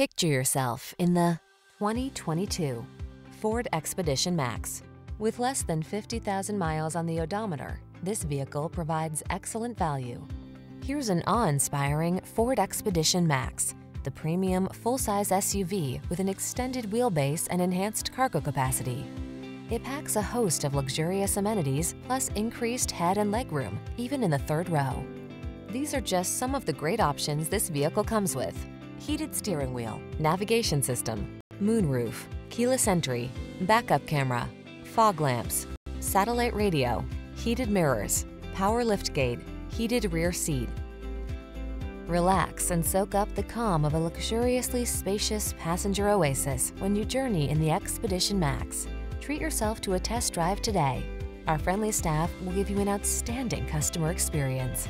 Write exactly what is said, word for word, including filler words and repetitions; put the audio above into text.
Picture yourself in the twenty twenty-two Ford Expedition Max. With less than fifty thousand miles on the odometer, this vehicle provides excellent value. Here's an awe-inspiring Ford Expedition Max, the premium full-size S U V with an extended wheelbase and enhanced cargo capacity. It packs a host of luxurious amenities, plus increased head and legroom, even in the third row. These are just some of the great options this vehicle comes with: heated steering wheel, navigation system, moonroof, keyless entry, backup camera, fog lamps, satellite radio, heated mirrors, power liftgate, heated rear seat. Relax and soak up the calm of a luxuriously spacious passenger oasis when you journey in the Expedition Max. Treat yourself to a test drive today. Our friendly staff will give you an outstanding customer experience.